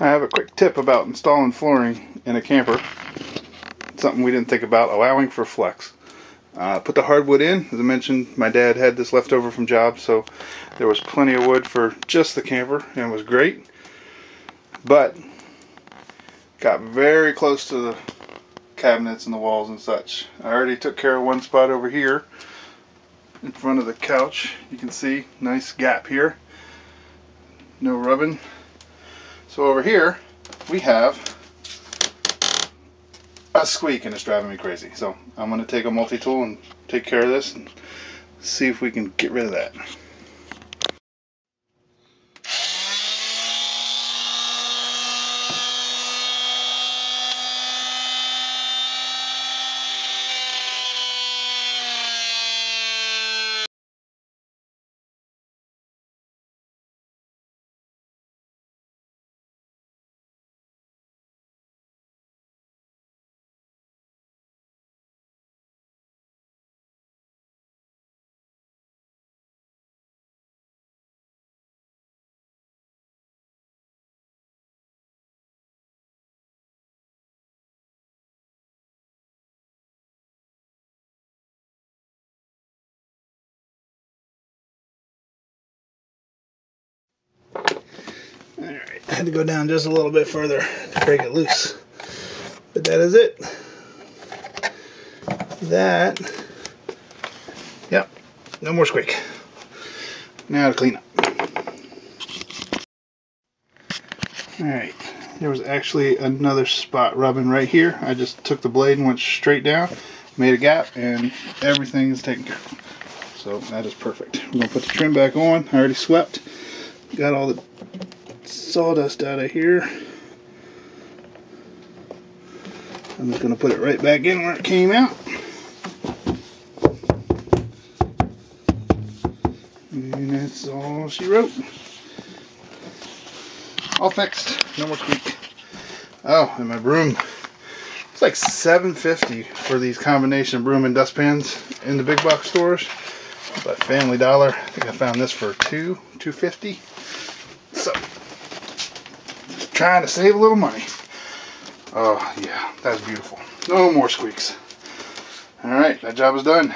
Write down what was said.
I have a quick tip about installing flooring in a camper. It's something we didn't think about, allowing for flex. Put the hardwood in. As I mentioned, my dad had this left over from jobs, so there was plenty of wood for just the camper, and it was great. But got very close to the cabinets and the walls and such. I already took care of one spot over here in front of the couch. You can see nice gap here. No rubbing. So over here, we have a squeak and it's driving me crazy. So I'm going to take a multi-tool and take care of this and see if we can get rid of that. Alright, I had to go down just a little bit further to break it loose. But that is it. That. Yep, no more squeak. Now to clean up. Alright, there was actually another spot rubbing right here. I just took the blade and went straight down, made a gap, and everything is taken care of. So that is perfect. I'm going to put the trim back on. I already swept. Got all the sawdust out of here. I'm just going to put it right back in where it came out. And that's all she wrote. All fixed. No more squeak. Oh, and my broom. It's like $7.50 for these combination broom and dustpans in the big box stores. But Family Dollar, I think I found this for $2.50. So trying to save a little money. Oh yeah, that's beautiful. No more squeaks. All right, that job is done.